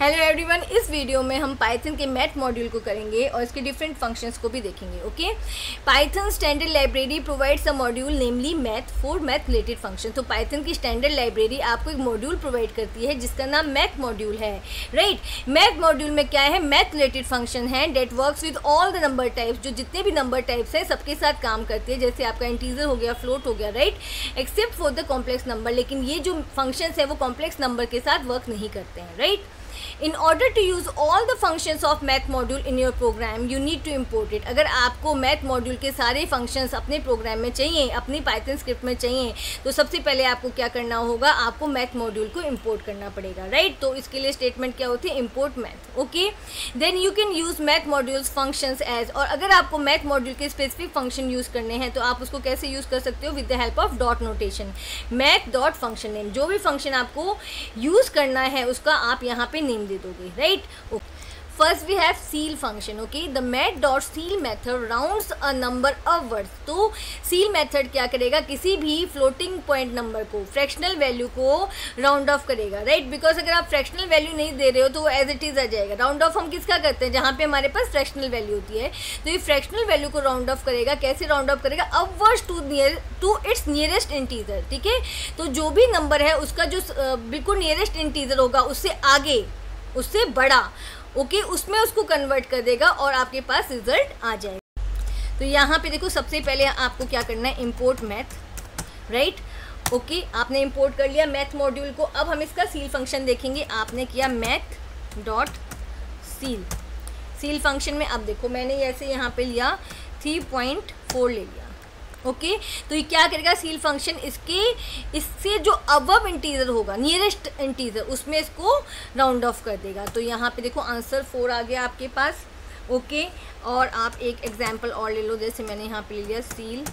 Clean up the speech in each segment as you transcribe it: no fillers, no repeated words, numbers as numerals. Hello everyone, इस video में हम पाइथन के मैथ मॉड्यूल को करेंगे और इसके डिफरेंट फंक्शंस को भी देखेंगे। Okay, Python standard library provides a module namely math for math related function. तो पाइथन की स्टैंडर्ड लाइब्रेरी आपको एक मॉड्यूल प्रोवाइड करती है जिसका नाम मैथ मॉड्यूल है, राइट। मैथ मॉड्यूल में क्या है, मैथ रिलेटेड फंक्शन है that works with all the number types, जो जितने भी नंबर टाइप्स हैं सबके साथ काम करती है, जैसे आपका इंटीजर हो गया, फ्लोट हो गया, right, except for the complex number. लेकिन ये जो फंक्शंस है वो कॉम्प्लेक्स नंबर के साथ वर्क नहीं करते हैं, right. In order to use all the functions of math module in your program, you need to import it. अगर आपको math module के सारे functions अपने program में चाहिए, अपनी Python script में चाहिए, तो सबसे पहले आपको क्या करना होगा, आपको math module को import करना पड़ेगा, right? तो इसके लिए statement क्या होती है, import math, okay? Then you can use math modules functions as, और अगर आपको math module के specific function use करने हैं तो आप उसको कैसे use कर सकते हो, with the help of dot notation, math dot function name। जो भी function आपको use करना है उसका आप यहाँ पे नेम दे दोगे, right. First we have ceil function. Okay, the math dot ceil method rounds a number of words. तो सील मैथड क्या करेगा, किसी भी फ्लोटिंग पॉइंट नंबर को, फ्रैक्शनल वैल्यू को राउंड ऑफ करेगा, राइट। बिकॉज अगर आप फ्रैक्शनल वैल्यू नहीं दे रहे हो तो वो एज इट इज़ आ जाएगा। राउंड ऑफ हम किसका करते हैं, जहाँ पे हमारे पास फ्रैक्शनल वैल्यू होती है। तो ये फ्रैक्शनल वैल्यू को राउंड ऑफ करेगा। कैसे राउंड ऑफ करेगा, upwards to its nearest integer, ठीक है। तो जो भी नंबर है उसका जो बिल्कुल नियरेस्ट इंटीजर होगा, उससे आगे, उससे बड़ा, ओके, उसमें उसको कन्वर्ट कर देगा और आपके पास रिजल्ट आ जाएगा। तो यहाँ पे देखो, सबसे पहले आपको क्या करना है, इंपोर्ट मैथ, राइट। ओके, आपने इंपोर्ट कर लिया मैथ मॉड्यूल को। अब हम इसका सील फंक्शन देखेंगे। आपने किया math dot ceil. Ceil function में अब देखो, मैंने ऐसे यहाँ पे लिया 3.4 ले लिया, ओके। तो ये क्या करेगा सील फंक्शन, इससे जो अबव इंटीजर होगा, नियरेस्ट इंटीजर, उसमें इसको राउंड ऑफ कर देगा। तो यहाँ पे देखो आंसर 4 आ गया आपके पास, ओके। और आप एक एग्जांपल और ले लो, जैसे मैंने यहाँ पे ले लिया सील,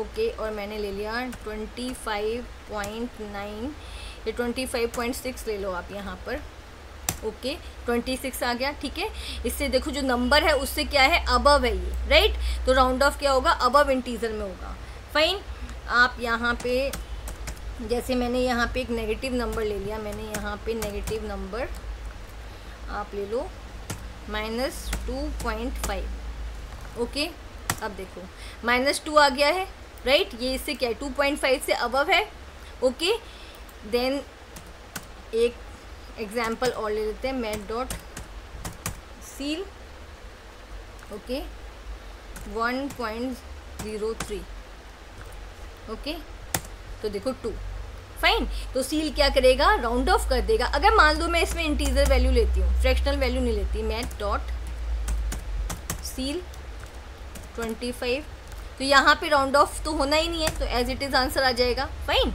ओके, और मैंने ले लिया 25.9 या 25.6 ले लो आप यहाँ पर, ओके, 26 आ गया, ठीक है। इससे देखो जो नंबर है उससे क्या है, अबव है ये, राइट। तो राउंड ऑफ क्या होगा, अबव इंटीजर में होगा, फाइन। आप यहाँ पे, जैसे मैंने यहाँ पे एक नेगेटिव नंबर ले लिया, मैंने यहाँ पे नेगेटिव नंबर आप ले लो -2.5, ओके। अब देखो -2 आ गया है, राइट। ये इससे क्या है, 2.5 से अबव है, ओके। देन एक एग्जाम्पल और ले लेते हैं, math dot ceil, okay, 1.03, okay. तो देखो 2, फाइन। तो सील क्या करेगा, राउंड ऑफ कर देगा। अगर मान लो मैं इसमें इंटीजर वैल्यू लेती हूँ, फ्रैक्शनल वैल्यू नहीं लेती, मैथ डॉट सील 25, तो यहाँ पे राउंड ऑफ तो होना ही नहीं है, तो एज इट इज़ आंसर आ जाएगा, fine.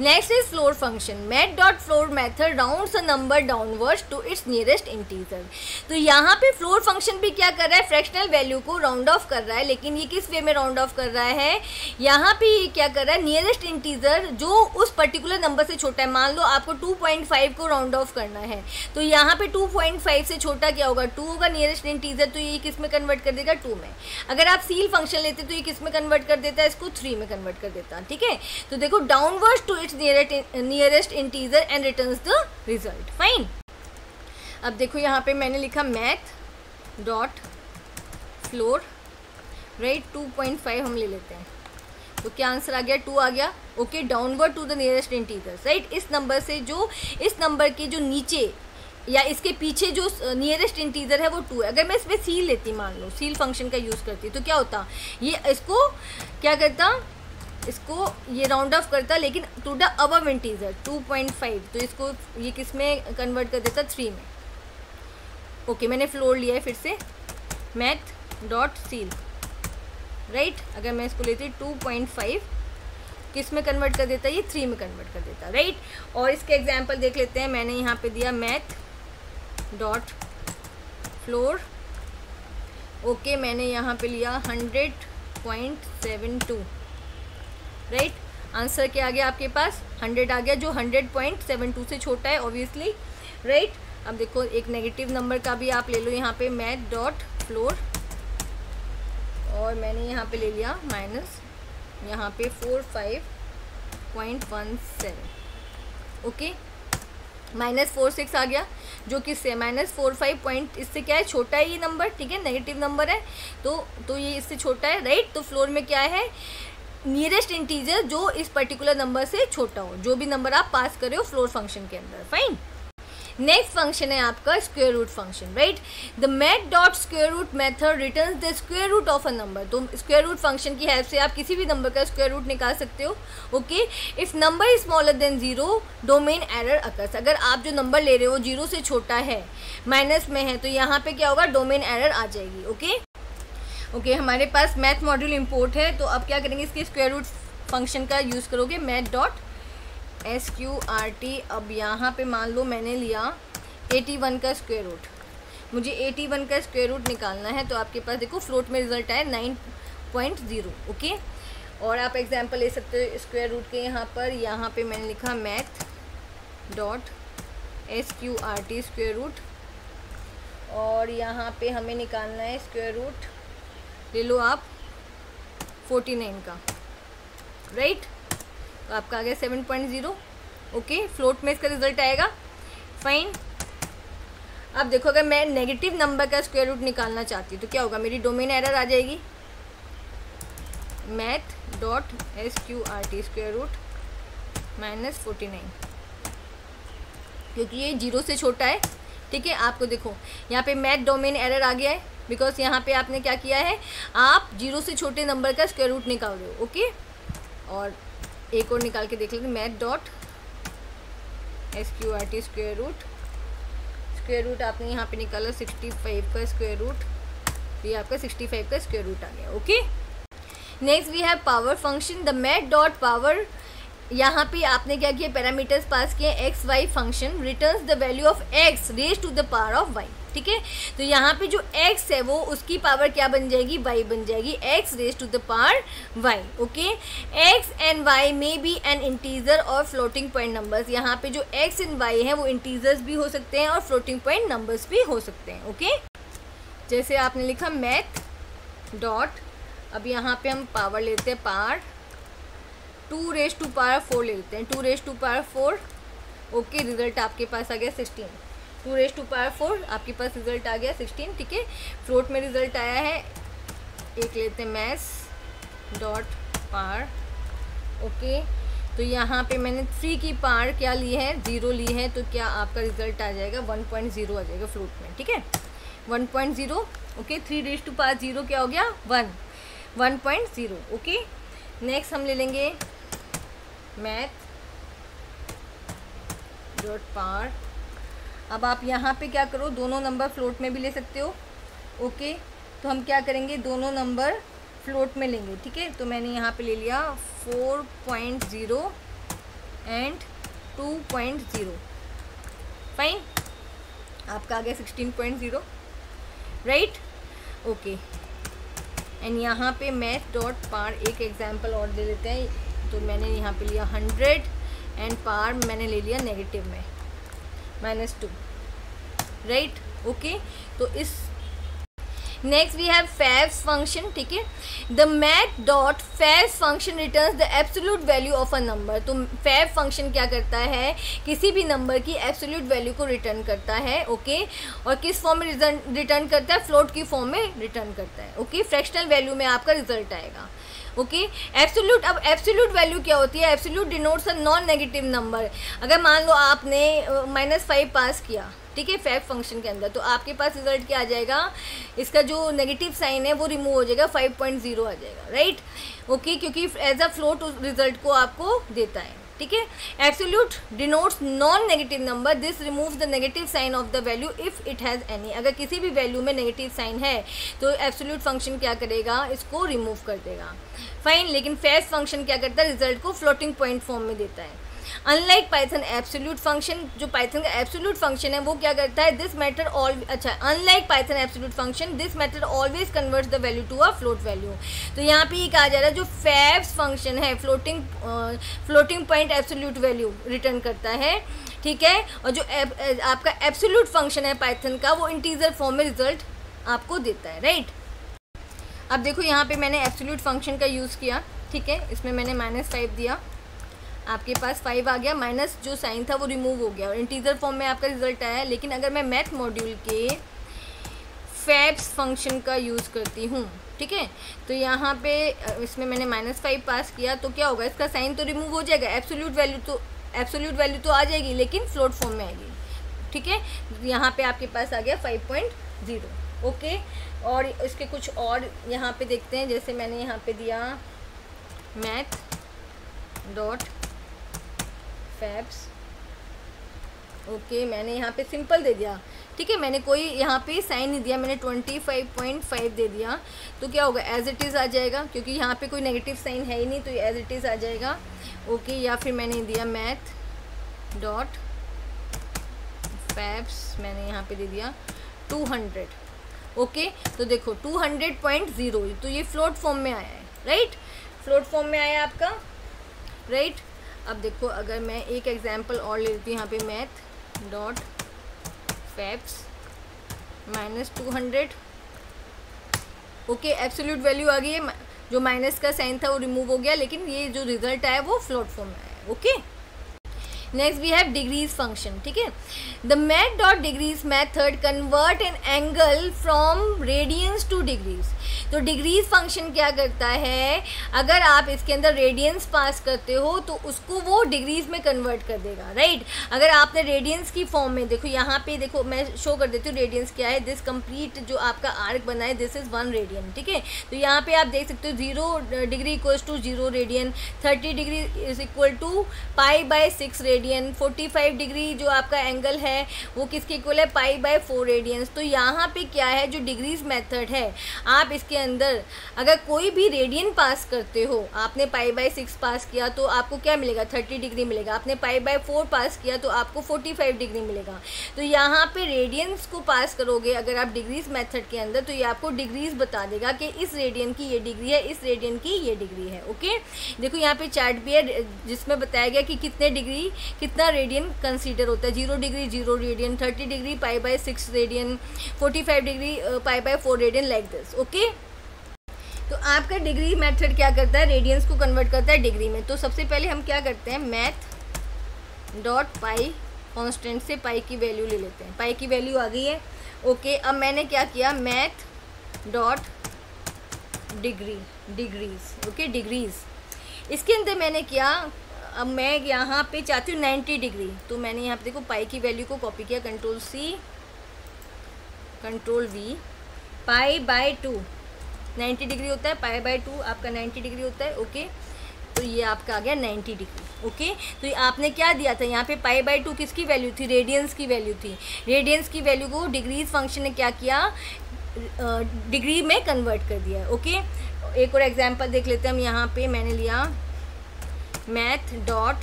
Next is float function. Math dot float method rounds a number downwards to its nearest integer. तो यहाँ पे फ्लोट फंक्शन भी क्या कर रहा है, फ्रैक्शनल वैल्यू को राउंड ऑफ कर रहा है, लेकिन ये किस वे में राउंड ऑफ कर रहा है, यहाँ पे ये क्या कर रहा है, नियरेस्ट इंटीजर जो उस पर्टिकुलर नंबर से छोटा है। मान लो आपको 2.5 को राउंड ऑफ करना है, तो यहाँ पे 2.5 से छोटा क्या होगा, 2 होगा नियरेस्ट इंटीजर, तो ये किस में कन्वर्ट कर देगा, 2 में। अगर आप सील फंक्शन लेते तो ये किस में कन्वर्ट कर देता है, इसको 3 में कन्वर्ट कर देता, ठीक है। तो देखो downwards to nearest integer and returns the result, fine. अब देखो यहाँ पे मैंने लिखा मैथ डॉट फ्लोर, राइट, 2.5 हम ले लेते हैं, तो क्या आंसर आ गया, 2 आ गया, okay. Downward to the nearest integer, right. इस नंबर से जो, इस नंबर के जो नीचे या इसके पीछे जो नियरेस्ट इंटीजर है वो 2 है। अगर मैं इसमें सील लेती, मान लो सील फंक्शन का यूज़ करती, तो क्या होता, ये इसको क्या करता, इसको ये राउंड ऑफ करता, लेकिन टू द अबव इंटीजर 2.5, तो इसको ये किस में कन्वर्ट कर देता, 3 में, ओके। मैंने फ्लोर लिया है फिर से, मैथ डॉट सील, राइट। अगर मैं इसको लेती 2.5, किस में कन्वर्ट कर देता, ये 3 में कन्वर्ट कर देता, राइट। और इसके एग्जाम्पल देख लेते हैं। मैंने यहाँ पे दिया मैथ डॉट फ्लोर, ओके, मैंने यहाँ पे लिया 100.72, राइट। आंसर क्या आ गया आपके पास, 100 आ गया, जो 100.72 से छोटा है ऑब्वियसली, राइट। अब देखो एक नेगेटिव नंबर का भी आप ले लो, यहाँ पे मैथ डॉट फ्लोर, और मैंने यहाँ पे ले लिया माइनस यहाँ पे 45.17, ओके। -46 आ गया, जो कि से -45 पॉइंट इससे क्या है, छोटा है ये नंबर, ठीक है, नेगेटिव नंबर है, तो ये इससे छोटा है, राइट। तो फ्लोर में क्या है, नियरेस्ट इंटीजर जो इस पर्टिकुलर नंबर से छोटा हो, जो भी नंबर आप पास करे हो फ्लोर फंक्शन के अंदर, फाइन। नेक्स्ट फंक्शन है आपका square root function, right. The math dot square root method returns the square root of a number. तो स्क्वायर रूट फंक्शन की हेल्प से आप किसी भी नंबर का स्क्वायर रूट निकाल सकते हो, okay. If number is smaller than zero domain error occurs. अगर आप जो नंबर ले रहे हो जीरो से छोटा है, माइनस में है, तो यहाँ पे क्या होगा, डोमेन एरर आ जाएगी, ओके, हमारे पास मैथ मॉड्यूल इम्पोर्ट है, तो अब क्या करेंगे, इसके स्क्वायर रूट फंक्शन का यूज़ करोगे, मैथ डॉट SQRT। अब यहाँ पे मान लो मैंने लिया 81 का स्क्वायर रूट, मुझे 81 का स्क्वायर रूट निकालना है, तो आपके पास देखो फ्लोट में रिजल्ट आया 9.0, ओके। और आप एग्जांपल ले सकते हो स्क्वायर रूट के, यहाँ पे मैंने लिखा math dot SQRT square root, और यहाँ पे हमें निकालना है स्क्वायर रूट, ले लो आप 49 का, राइट। तो आपका आ गया 7.0, ओके, फ्लोट में इसका रिजल्ट आएगा, फाइन। अब देखो अगर मैं नेगेटिव नंबर का स्क्वायर रूट निकालना चाहती हूँ तो क्या होगा, मेरी डोमेन एरर आ जाएगी, math dot SQRT square root -49, क्योंकि ये जीरो से छोटा है, ठीक है। आपको देखो यहाँ पे मैथ डोमेन एरर आ गया है, बिकॉज यहाँ पे आपने क्या किया है, आप जीरो से छोटे नंबर का स्क्वायर रूट निकाल रहे हो, ओके। और एक और निकाल के देख लेंगे, math dot SQRT square root आपने यहाँ पे निकाला 65 का स्क्वायर रूट, ये आपका 65 का स्क्वायर रूट आ गया, okay. Next we have power function, the math dot power. यहाँ पे आपने क्या किया, पैरामीटर्स पास किए x y function, returns the value of x raise to the power of y, ठीक है। तो यहाँ पे जो x है वो उसकी पावर क्या बन जाएगी, y बन जाएगी, x raise to the power y, okay. x and y में बी एन इंटीजर और फ्लोटिंग पॉइंट नंबर्स। यहाँ पे जो x एंड y हैं वो इंटीजर्स भी हो सकते हैं और फ्लोटिंग पॉइंट नंबर्स भी हो सकते हैं, ओके। जैसे आपने लिखा मैथ डॉट, अब यहाँ पे हम पावर लेते हैं, पावर 2 रेज टू पावर 4 लेते हैं, 2 raise to power 4, okay. Result आपके पास आ गया 16, 2 रेज टू पावर 4 आपके पास रिजल्ट आ गया 16, ठीक है। फ्लोट में रिजल्ट आया है, एक लेते हैं मैथ्स डॉट पावर, ओके। तो यहाँ पे मैंने 3 की पावर क्या ली है, 0 ली है, तो क्या आपका रिजल्ट आ जाएगा 1.0 आ जाएगा फ्लोट में, ठीक है, 1.0, ओके। 3 रेज टू पावर 0 क्या हो गया, 1.0, ओके। नेक्स्ट हम ले लेंगे मैथ डॉट पावर। अब आप यहाँ पे क्या करो, दोनों नंबर फ्लोट में भी ले सकते हो, ओके। तो हम क्या करेंगे, दोनों नंबर फ्लोट में लेंगे, ठीक है। तो मैंने यहाँ पे ले लिया 4.0 एंड 2.0, फाइन। आपका आ गया 16.0, राइट, ओके। एंड यहाँ पे मैथ डॉट पार एक एग्जाम्पल और दे लेते हैं। तो मैंने यहाँ पे लिया 100 एंड पार मैंने ले लिया नेगेटिव में -2, राइट, ओके। तो इस next we have fabs function, ठीक है। The math dot fabs function returns the absolute value of a number. तो फैब फंक्शन क्या करता है, किसी भी नंबर की एब्सोल्यूट वैल्यू को रिटर्न करता है, ओके। और किस फॉर्म में रिटर्न करता है, फ्लोट की फॉर्म में रिटर्न करता है, ओके। फ्रैक्शनल वैल्यू में आपका रिजल्ट आएगा, ओके। एब्सोल्यूट, अब एब्सोल्यूट वैल्यू क्या होती है, absolute denotes a non negative number. अगर मान लो आपने -5 पास किया, ठीक है, फैब फंक्शन के अंदर, तो आपके पास रिजल्ट क्या आ जाएगा, इसका जो नेगेटिव साइन है वो रिमूव हो जाएगा, 5.0 आ जाएगा, राइट, ओके, क्योंकि एज अ फ्लोट रिजल्ट को आपको देता है, ठीक है। Absolute denotes non negative number, this removes the negative sign of the value if it has any. अगर किसी भी वैल्यू में नेगेटिव साइन है तो एब्सोल्यूट फंक्शन क्या करेगा, इसको रिमूव कर देगा, फाइन। लेकिन फैब्स फंक्शन क्या करता है, रिजल्ट को फ्लोटिंग पॉइंट फॉर्म में देता है। अनलाइक पाइथन एब्सोल्यूट फंक्शन, जो पाइथन का एब्सोल्यूट फंक्शन है वो क्या करता है, दिस मैटर ऑल, अच्छा, unlike Python absolute function this matter always converts the value to a float value. तो यहाँ पे ये कहा जा रहा है जो फैब्स फंक्शन है floating point absolute value return करता है, ठीक है। और जो आपका एब्सोल्यूट फंक्शन है पाइथन का वो इंटीजर फॉर्म में रिजल्ट आपको देता है, राइट। अब देखो यहाँ पे मैंने एब्सोल्यूट फंक्शन का यूज़ किया, ठीक है, इसमें मैंने -5 दिया आपके पास 5 आ गया, माइनस जो साइन था वो रिमूव हो गया और इंटीजर फॉर्म में आपका रिजल्ट आया। लेकिन अगर मैं मैथ मॉड्यूल के फैब्स फंक्शन का यूज़ करती हूँ, ठीक है, तो यहाँ पे इसमें मैंने -5 पास किया तो क्या होगा, इसका साइन तो रिमूव हो जाएगा, एब्सोल्यूट वैल्यू तो आ जाएगी लेकिन फ्लोट फॉर्म में आएगी, ठीक है। यहाँ पे आपके पास आ गया 5.0, ओके। और इसके कुछ और यहाँ पे देखते हैं, जैसे मैंने यहाँ पे दिया मैथ डॉट फैब्स, ओके, मैंने यहाँ पे सिंपल दे दिया, ठीक है, मैंने कोई यहाँ पे साइन नहीं दिया, मैंने 25.5 दे दिया, तो क्या होगा, एज इट इज़ आ जाएगा, क्योंकि यहाँ पे कोई नेगेटिव साइन है ही नहीं, तो एज इट इज़ आ जाएगा, ओके। या फिर मैंने दिया मैथ डॉट फैब्स, मैंने यहाँ पे दे दिया 200, ओके। तो देखो 200.0, तो ये फ्लोट फॉर्म में आया है, राइट, फ्लोट फॉर्म में आया आपका, राइट। अब देखो अगर मैं एक एग्जाम्पल और ले लेती हूँ, यहाँ पे math dot fabs -200, okay, absolute value आ गई है, जो माइनस का साइन था वो रिमूव हो गया, लेकिन ये जो रिजल्ट आया वो फ्लोट फॉर्म में आया, okay. Next we have degrees function, ठीक है। The math dot degrees method convert an angle from radians to degrees. तो डिग्रीज फंक्शन क्या करता है, अगर आप इसके अंदर रेडियंस पास करते हो तो उसको वो डिग्रीज में कन्वर्ट कर देगा, राइट। अगर आपने रेडियंस की फॉर्म में, देखो यहाँ पे, देखो मैं शो कर देती हूँ रेडियंस क्या है, दिस कंप्लीट जो आपका आर्क बना है दिस इज 1 रेडियन, ठीक है। तो यहाँ पे आप देख सकते हो 0 degree equals to 0 radian, 30 degree is equal to π/6 radian, 45 degree जो आपका एंगल है वो किसके इक्वल है, π/4 रेडियंस। तो यहाँ पे क्या है, जो डिग्रीज मेथड है, आप इसके अंदर अगर कोई भी रेडियन पास करते हो, आपने π/6 पास किया तो आपको क्या मिलेगा, 30 डिग्री मिलेगा, आपने π/4 पास किया तो आपको 45 डिग्री मिलेगा। तो यहाँ पे रेडियंस को पास करोगे अगर आप डिग्रीज मेथड के अंदर, तो ये आपको डिग्रीज बता देगा कि इस रेडियन की ये डिग्री है, इस रेडियन की ये डिग्री है, ओके। देखो यहाँ पे चार्ट भी है जिसमें बताया गया कि कितने डिग्री कितना रेडियन कंसीडर होता है, 0 degree 0 radian, 30 degree π/6 radian, 45 degree π/4 radian, like this, okay. तो आपका डिग्री मेथड क्या करता है, रेडियंस को कन्वर्ट करता है डिग्री में। तो सबसे पहले हम क्या करते हैं, मैथ डॉट पाई कॉन्स्टेंट से पाई की वैल्यू ले लेते हैं, पाई की वैल्यू आ गई है, ओके। अब मैंने क्या किया, math dot degrees, okay, degrees, इसके अंदर मैंने किया, अब मैं यहाँ पे चाहती हूँ 90 डिग्री, तो मैंने यहाँ पे देखो पाई की वैल्यू को कॉपी किया, Ctrl+C Ctrl+V, π/2, 90 डिग्री होता है, π/2 आपका 90 डिग्री होता है, ओके। तो ये आपका आ गया 90 डिग्री, ओके। तो ये आपने क्या दिया था, यहाँ पे π/2 किसकी वैल्यू थी, रेडियंस की वैल्यू थी, रेडियंस की वैल्यू को डिग्रीज फंक्शन ने क्या किया, डिग्री में कन्वर्ट कर दिया, ओके। एक और एग्जांपल देख लेते हैं हम, यहाँ पे मैंने लिया math dot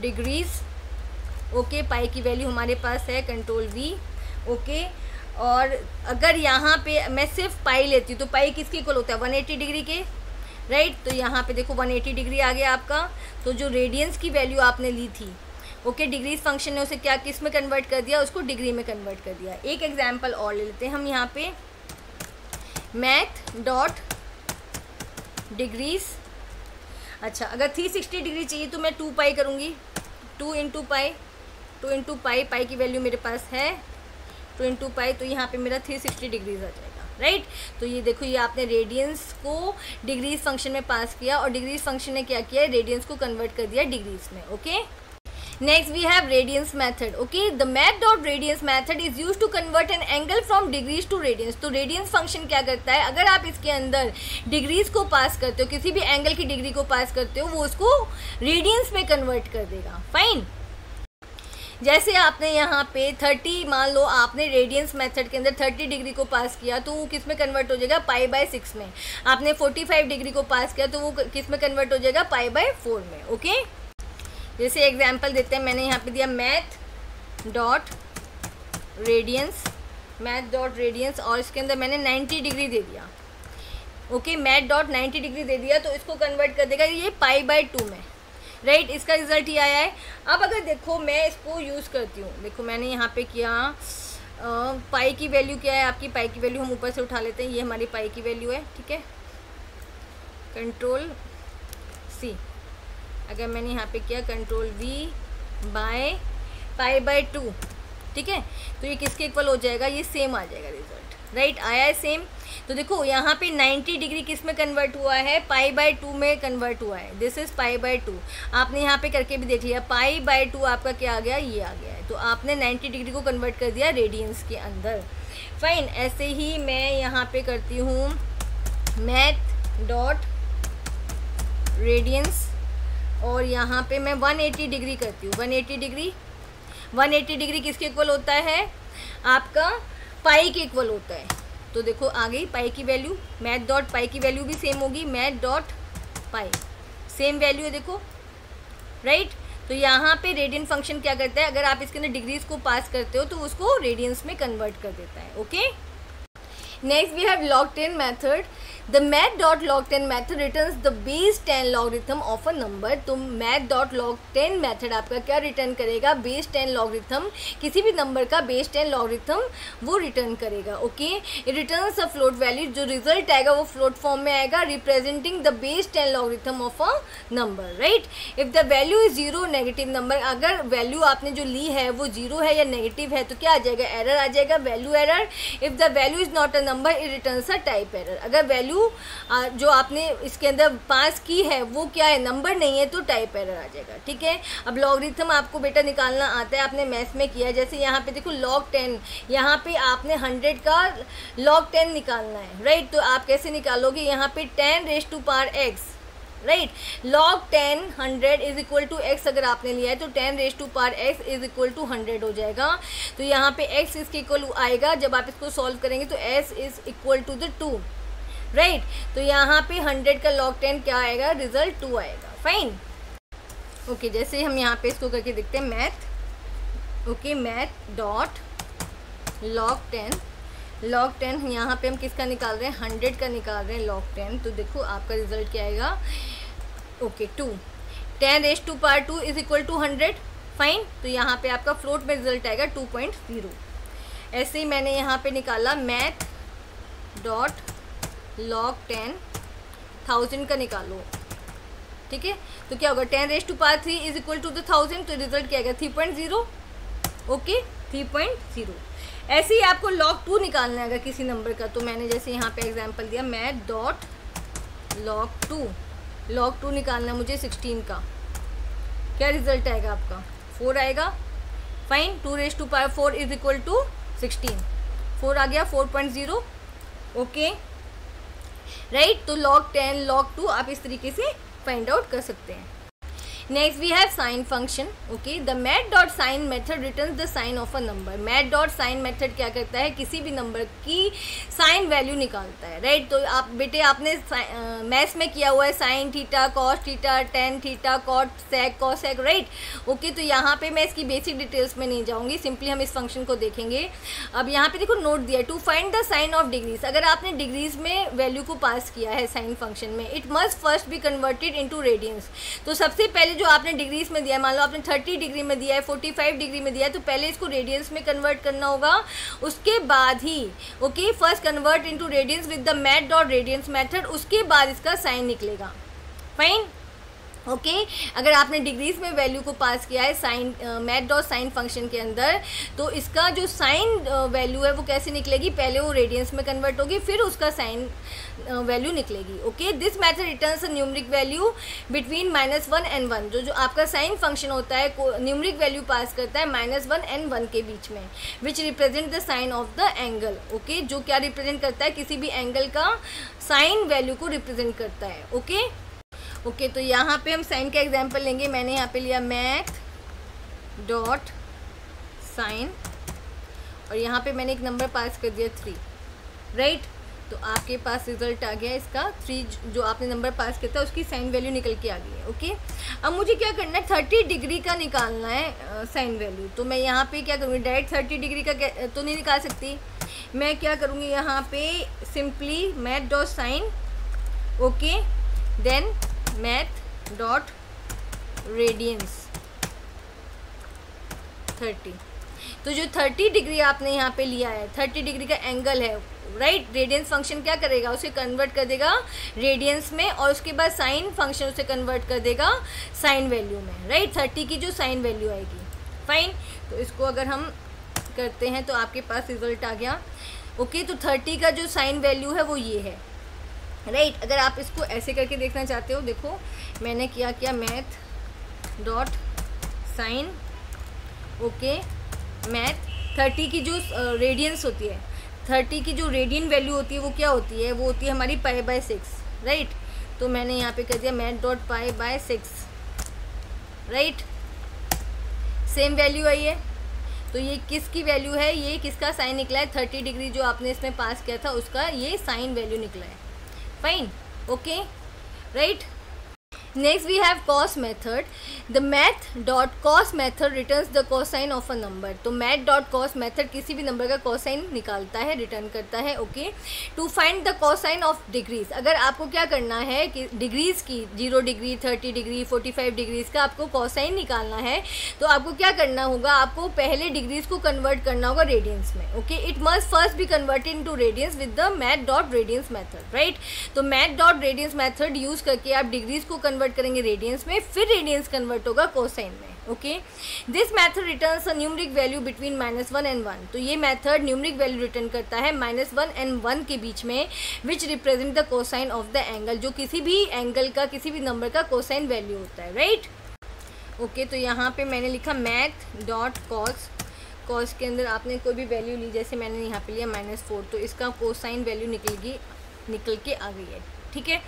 degrees, okay, pi की वैल्यू हमारे पास है, Ctrl+V, ओके। और अगर यहाँ पे मैं सिर्फ पाई लेती हूँ तो पाई किसके इक्वल होता है, 180 डिग्री के, राइट। तो यहाँ पे देखो 180 डिग्री आ गया आपका, तो जो रेडियंस की वैल्यू आपने ली थी, ओके, डिग्रीज फंक्शन ने उसे क्या, किस में कन्वर्ट कर दिया, उसको डिग्री में कन्वर्ट कर दिया। एक एग्जाम्पल और ले लेते हैं हम, यहाँ पे मैथ डॉट डिग्रीज, अच्छा, अगर 360 डिग्री चाहिए तो मैं 2π करूँगी, 2 इंटू पाई, पाई की वैल्यू मेरे पास है 2 इंटू पाई, तो यहाँ पे मेरा 360 डिग्रीज आ जाएगा, राइट। तो ये देखो, ये आपने रेडियंस को डिग्रीज फंक्शन में पास किया और डिग्रीज फंक्शन ने क्या किया, रेडियंस को कन्वर्ट कर दिया डिग्रीज में, okay. Next we have radians method, okay. The math dot radians method is use to convert an angle from degrees to radians. तो रेडियंस फंक्शन क्या करता है, अगर आप इसके अंदर डिग्रीज को पास करते हो, किसी भी एंगल की डिग्री को पास करते हो, वो उसको रेडियंस में कन्वर्ट कर देगा, फाइन। जैसे आपने यहाँ पे 30, मान लो आपने रेडियंस मेथड के अंदर 30 डिग्री को पास किया तो वो किस में कन्वर्ट हो जाएगा, π/6 में। आपने 45 डिग्री को पास किया तो वो किस में कन्वर्ट हो जाएगा, π/4 में, ओके। जैसे एग्जांपल देते हैं, मैंने यहाँ पे दिया मैथ डॉट रेडियंस, और इसके अंदर मैंने 90 डिग्री दे दिया, ओके, मैथ डॉट 90 डिग्री दे दिया, तो इसको कन्वर्ट कर देगा ये π/2 में, राइट, इसका रिजल्ट ही आया है। अब अगर देखो मैं इसको यूज़ करती हूँ, देखो मैंने यहाँ पे किया, पाई की वैल्यू क्या है आपकी, पाई की वैल्यू हम ऊपर से उठा लेते हैं, ये हमारी पाई की वैल्यू है, ठीक है, Ctrl+C, अगर मैंने यहाँ पे किया control V by pi by 2, ठीक है, तो ये किसके इक्वल हो जाएगा, ये सेम आ जाएगा रिजल्ट, राइट, आया है सेम। तो देखो यहाँ पे 90 डिग्री किस में कन्वर्ट हुआ है, पाई बाय 2 में कन्वर्ट हुआ है, दिस इज़ पाई बाय 2। आपने यहाँ पे करके भी देख लिया, पाई बाय 2 आपका क्या आ गया, ये आ गया है। तो आपने 90 डिग्री को कन्वर्ट कर दिया रेडियंस के अंदर, फाइन। ऐसे ही मैं यहाँ पे करती हूँ मैथ डॉट रेडियंस, और यहाँ पे मैं 180 डिग्री करती हूँ, 180 डिग्री किसके इक्वल होता है, आपका पाई के इक्वल होता है। तो देखो आ गई पाई की वैल्यू, मैथ डॉट पाई की वैल्यू भी सेम होगी, math dot pi same value है, देखो, राइट। तो यहाँ पे रेडियन फंक्शन क्या करता है, अगर आप इसके अंदर डिग्रीज को पास करते हो तो उसको रेडियंस में कन्वर्ट कर देता है, okay. Next we have log 10 method. The math.log10 method returns the base 10 logarithm of a number. तो math.log10 method आपका क्या रिटर्न करेगा, बेस 10 लॉगरिथम, किसी भी नंबर का बेस 10 लॉगरिथम वो रिटर्न करेगा, okay. It returns a float value, जो रिजल्ट आएगा वो फ्लोट फॉर्म में आएगा, representing the base 10 logarithm of a number, right. If the value is zero, negative number, अगर वैल्यू आपने जो ली है वो जीरो है या नेगेटिव है तो क्या आ जाएगा, एरर आ जाएगा, value error. If the value is not a number, it returns a type error, अगर वैल्यू जो आपने इसके अंदर पास की है वो क्या है, नंबर नहीं है तो टाइप एरर आ जाएगा, ठीक है। अब लॉगरिथम आपको बेटा निकालना आता है, आपने मैथ्स में किया, जैसे यहाँ पे देखो लॉग 10, यहाँ पे आपने 100 का लॉग 10 निकालना है, राइट। तो आप कैसे निकालोगे, यहाँ पे 10 raised to power x, right, log 10 100 is equal to x अगर आपने लिया है तो 10 raised to power x is equal to 100 हो जाएगा। तो यहाँ पे x इसके इक्वल आएगा, जब आप इसको सॉल्व करेंगे तो s is equal to the 2, right. तो यहाँ पे 100 का log 10 क्या आएगा, रिजल्ट 2 आएगा, फाइन, ओके। जैसे हम यहाँ पे इसको करके देखते हैं math, okay, math dot log 10, यहाँ पे हम किसका निकाल रहे हैं, 100 का निकाल रहे हैं log 10, तो देखो आपका रिजल्ट क्या आएगा, okay, 2, 10 raised to power 2 is equal to 100, fine. तो यहाँ पे आपका फ्लोट में रिजल्ट आएगा 2.0। ऐसे ही मैंने यहाँ पे निकाला मैथ डॉट log 10, 1000 का निकालो, ठीक है, तो क्या होगा, 10 raised to power 3 is equal to the 1000, तो रिजल्ट क्या आएगा, 3.0, ओके, 3.0। ऐसे ही आपको log 2 निकालना है अगर किसी नंबर का, तो मैंने जैसे यहाँ पे एग्जांपल दिया मैथ डॉट log 2 निकालना है मुझे 16 का, क्या रिजल्ट आएगा आपका, 4 आएगा, fine. 2 raised to power 4 is equal to 16, 4 आ गया, 4.0, ओके, राइट। तो log 10, log 2 आप इस तरीके से फाइंड आउट कर सकते हैं। Next we have sine function, okay. The math.sine method returns the sine of a number. math.sine method क्या करता है, किसी भी नंबर की साइन वैल्यू निकालता है, राइट। तो आप बेटे आपने मैथ्स में किया हुआ है sine theta, cos theta, tan theta, cosec, right, okay. तो यहाँ पे मैं इसकी बेसिक डिटेल्स में नहीं जाऊँगी, सिंपली हम इस फंक्शन को देखेंगे। अब यहाँ पे देखो नोट दिया, to find the sine of degrees, अगर आपने डिग्रीज में वैल्यू को पास किया है साइन फंक्शन में, it must first be converted into radians. तो सबसे पहले जो आपने डिग्रीज में दिया है, मान लो आपने 30 डिग्री में दिया है, 45 डिग्री में दिया है, तो पहले इसको रेडियंस में कन्वर्ट करना होगा, उसके बाद ही, okay, first convert into radians with the math dot radians method, उसके बाद इसका साइन निकलेगा, फाइन, ओके। अगर आपने डिग्रीज में वैल्यू को पास किया है sine math dot sine function के अंदर, तो इसका जो साइन वैल्यू है वो कैसे निकलेगी, पहले वो रेडियंस में कन्वर्ट होगी, फिर उसका साइन वैल्यू निकलेगी, okay. This method returns a numeric value between -1 and 1, जो आपका साइन फंक्शन होता है न्यूमरिक वैल्यू पास करता है -1 and 1 के बीच में, which represent the sine of the angle, okay, जो क्या रिप्रेजेंट करता है, किसी भी एंगल का साइन वैल्यू को रिप्रेजेंट करता है, ओके, तो यहाँ पे हम साइन का एग्जाम्पल लेंगे। मैंने यहाँ पे लिया मैथ डॉट साइन, और यहाँ पे मैंने एक नंबर पास कर दिया 3, राइट। तो आपके पास रिजल्ट आ गया इसका 3, जो आपने नंबर पास किया था उसकी साइन वैल्यू निकल के आ गई है, ओके। अब मुझे क्या करना है, 30 डिग्री का निकालना है साइन वैल्यू, तो मैं यहाँ पे क्या करूँगी, डायरेक्ट 30 डिग्री का तो नहीं निकाल सकती, मैं क्या करूँगी, यहाँ पे simply math dot sine, okay, then math dot radians 30, तो जो 30 डिग्री आपने यहाँ पे लिया है, 30 डिग्री का एंगल है, राइट, रेडियंस फंक्शन क्या करेगा, उसे कन्वर्ट कर देगा रेडियंस में, और उसके बाद साइन फंक्शन उसे कन्वर्ट कर देगा साइन वैल्यू में, राइट, 30 की जो साइन वैल्यू आएगी, फाइन। तो इसको अगर हम करते हैं तो आपके पास रिजल्ट आ गया, ओके। तो 30 का जो साइन वैल्यू है वो ये है, राइट। अगर आप इसको ऐसे करके देखना चाहते हो, देखो मैंने किया क्या, math dot sine, okay, math 30 की जो रेडियंस होती है, 30 की जो रेडियन वैल्यू होती है वो क्या होती है, वो होती है हमारी π/6, राइट। तो मैंने यहाँ पे कर दिया math dot π/6, right, same value आई है। तो ये किसकी वैल्यू है, ये किसका साइन निकला है, 30 डिग्री जो आपने इसमें पास किया था उसका ये साइन वैल्यू निकला है, fine, okay, right. Next we have cos method. The math dot cos method returns the cosine of a number. तो मैथ डॉट कॉस मेथड किसी भी नंबर का कोसाइन निकालता है, रिटर्न करता है, okay. To find the cosine of degrees, अगर आपको क्या करना है कि डिग्रीज की, 0 डिग्री, 30 डिग्री, 45 डिग्रीज का आपको कोसाइन निकालना है, तो आपको क्या करना होगा, आपको पहले डिग्रीज को कन्वर्ट करना होगा रेडियंस में, okay. It must first be converted into radians with the math dot radians method, right. तो math dot radians method use करके आप डिग्रीज को कन्वर्ट करेंगे रेडियंस में, फिर रेडियंस कन्वर्ट होगा कोसाइन में, okay. This method returns a numeric value between -1 and 1। तो ये मेथड न्यूमरिक वैल्यू रिटर्न करता है -1 and 1 के बीच में, which represent the cosine of the angle, जो किसी भी एंगल का, किसी भी नंबर का कोसाइन वैल्यू होता है, राइट, ओके। तो यहाँ पे मैंने लिखा मैथ डॉट कॉस, कॉस के अंदर आपने कोई भी वैल्यू ली, जैसे मैंने यहाँ पे लिया -4, तो इसका कोसाइन वैल्यू निकल के आ गई है, ठीक है।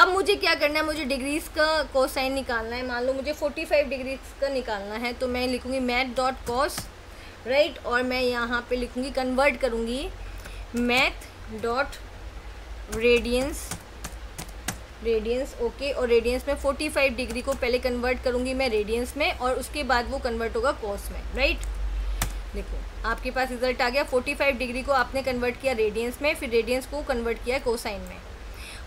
अब मुझे क्या करना है, मुझे डिग्रीज का कोसाइन निकालना है, मान लो मुझे 45 डिग्रीज का निकालना है, तो मैं लिखूँगी मैथ डॉट कॉस, राइट, और मैं यहाँ पे लिखूँगी, कन्वर्ट करूँगी मैथ डॉट रेडियंस, ओके, और रेडियंस में 45 डिग्री को पहले कन्वर्ट करूँगी मैं रेडियंस में, और उसके बाद वो कन्वर्ट होगा कॉस में, राइट। देखो आपके पास रिजल्ट आ गया, 45 डिग्री को आपने कन्वर्ट किया रेडियंस में, फिर रेडियंस को कन्वर्ट किया कोसाइन में,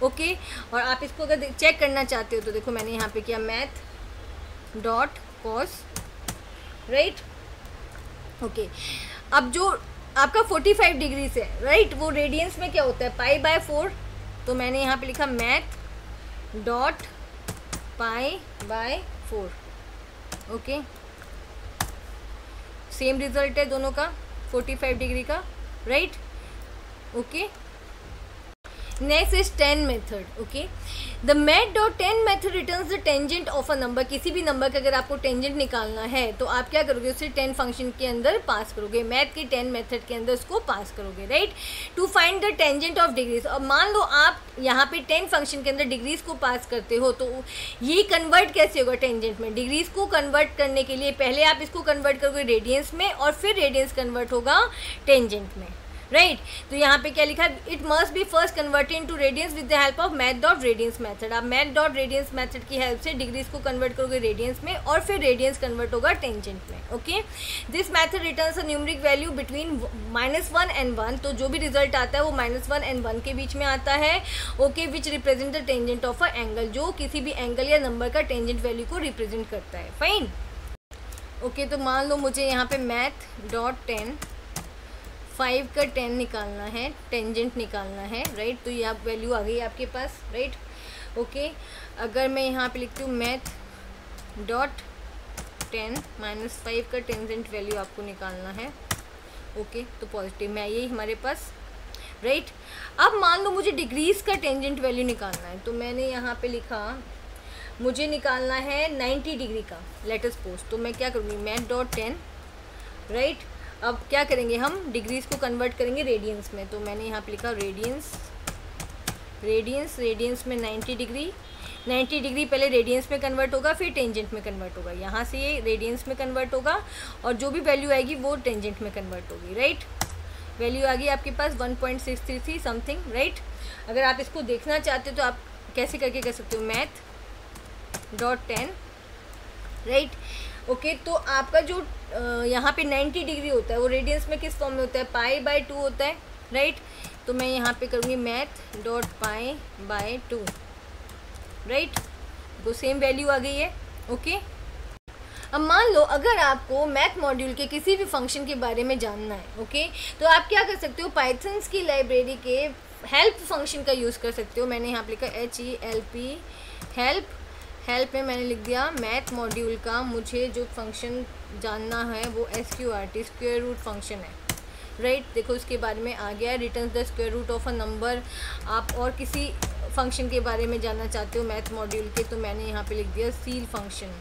ओके और आप इसको अगर चेक करना चाहते हो तो देखो मैंने यहाँ पे किया math dot cos, right, okay. अब जो आपका 45 डिग्री से, राइट, वो रेडियंस में क्या होता है, π/4, तो मैंने यहाँ पे लिखा math dot π/4, okay, same result है दोनों का, 45 डिग्री का, right, okay. Next is tan method, okay. The math dot tan method returns the tangent of a number. किसी भी नंबर का अगर आपको टेंजेंट निकालना है तो आप क्या करोगे, उसे tan फंक्शन के अंदर पास करोगे, मैथ के tan मेथड के अंदर उसको पास करोगे, right. To find the tangent of degrees, और मान लो आप यहाँ पे tan फंक्शन के अंदर डिग्रीज को पास करते हो, तो ये कन्वर्ट कैसे होगा टेंजेंट में, डिग्रीज को कन्वर्ट करने के लिए पहले आप इसको कन्वर्ट करोगे रेडियंस में, और फिर रेडियंस कन्वर्ट होगा टेंजेंट में, राइट तो यहाँ पे क्या लिखा, it must be first converted into radians with the help of math dot radians method. आप मैथ डॉट रेडियंस मेथड की हेल्प से डिग्रीज को कन्वर्ट करोगे रेडियंस में, और फिर रेडियंस कन्वर्ट होगा टेंजेंट में, okay. This method returns a numeric value between -1 and 1, तो जो भी रिजल्ट आता है वो -1 and 1 के बीच में आता है, okay, which represent the tangent of a angle, जो किसी भी एंगल या नंबर का टेंजेंट वैल्यू को रिप्रेजेंट करता है, फाइन, ओके। तो मान लो मुझे यहाँ पे मैथ डॉट 5 का 10 निकालना है, टेंजेंट निकालना है, राइट तो ये आप वैल्यू आ गई आपके पास, राइट ओके। अगर मैं यहाँ पे लिखती हूँ मैथ डॉट 10 - 5 का टेंजेंट वैल्यू आपको निकालना है, ओके तो पॉजिटिव में आइए हमारे पास, राइट। अब मान लो मुझे डिग्रीज का टेंजेंट वैल्यू निकालना है, तो मैंने यहाँ पे लिखा मुझे निकालना है 90 डिग्री का, लेट अस सपोज, तो मैं क्या करूँगी मैथ डॉट 10, राइट। अब क्या करेंगे हम, डिग्रीज को कन्वर्ट करेंगे रेडियंस में, तो मैंने यहाँ पे लिखा रेडियंस में 90 डिग्री पहले रेडियंस में कन्वर्ट होगा, फिर टेंजेंट में कन्वर्ट होगा, यहाँ से ये रेडियंस में कन्वर्ट होगा और जो भी वैल्यू आएगी वो टेंजेंट में कन्वर्ट होगी, राइट। वैल्यू आ गई आपके पास 1.63 समथिंग, राइट। अगर आप इसको देखना चाहते हो तो आप कैसे करके कर सकते हो, मैथ डॉट 10, राइट ओके। तो आपका जो यहाँ पे 90 डिग्री होता है वो रेडियंस में किस फॉर्म में होता है, π/2 होता है, राइट तो मैं यहाँ पे करूँगी मैथ डॉट π/2, राइट वो सेम वैल्यू आ गई है, ओके अब मान लो अगर आपको मैथ मॉड्यूल के किसी भी फंक्शन के बारे में जानना है, ओके, तो आप क्या कर सकते हो, पाइथन्स की लाइब्रेरी के हेल्प फंक्शन का यूज़ कर सकते हो। मैंने यहाँ पे लिखा HELP, हेल्प में मैंने लिख दिया मैथ मॉड्यूल का मुझे जो फंक्शन जानना है वो SQRT स्क्वायर रूट फंक्शन है, राइट। देखो इसके बारे में आ गया, returns the square root of a number. आप और किसी फंक्शन के बारे में जानना चाहते हो मैथ मॉड्यूल के, तो मैंने यहाँ पे लिख दिया ceil function,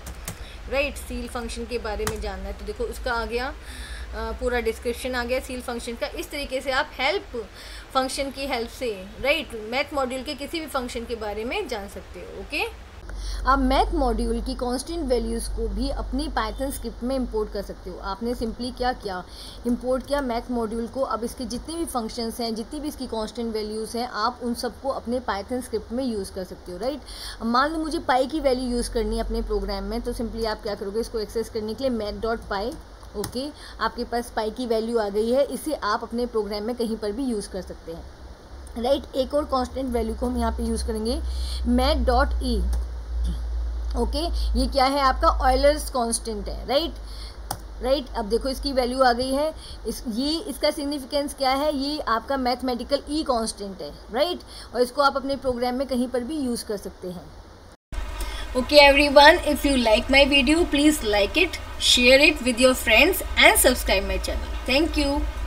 right. Ceil function के बारे में जानना है तो देखो उसका आ गया, पूरा डिस्क्रिप्शन आ गया सील फंक्शन का। इस तरीके से आप हेल्प फंक्शन की हेल्प से, राइट, मैथ मॉड्यूल के किसी भी फंक्शन के बारे में जान सकते हो, ओके। आप मैथ मॉड्यूल की कांस्टेंट वैल्यूज़ को भी अपनी पाइथन स्क्रिप्ट में इंपोर्ट कर सकते हो। आपने सिंपली क्या किया, इंपोर्ट किया मैथ मॉड्यूल को। अब इसके जितने भी फंक्शंस हैं, जितनी भी इसकी कांस्टेंट वैल्यूज़ हैं, आप उन सबको अपने पाइथन स्क्रिप्ट में यूज़ कर सकते हो, राइट। मान लो मुझे पाई की वैल्यू यूज़ करनी है अपने प्रोग्राम में, तो सिंपली आप क्या करोगे, इसको एक्सेस करने के लिए math.py, ओके, आपके पास पाई की वैल्यू आ गई है, इसे आप अपने प्रोग्राम में कहीं पर भी यूज़ कर सकते हैं, राइट। एक और कांस्टेंट वैल्यू को हम यहाँ पे यूज़ करेंगे math.e, ओके, ये क्या है आपका ऑयलर्स कांस्टेंट है, राइट। अब देखो इसकी वैल्यू आ गई है, इसका सिग्निफिकेंस क्या है, ये आपका मैथमेटिकल ई कांस्टेंट है, राइट, और इसको आप अपने प्रोग्राम में कहीं पर भी यूज़ कर सकते हैं। Okay everyone, if you like my video please like it, share it with your friends and subscribe my channel. Thank you.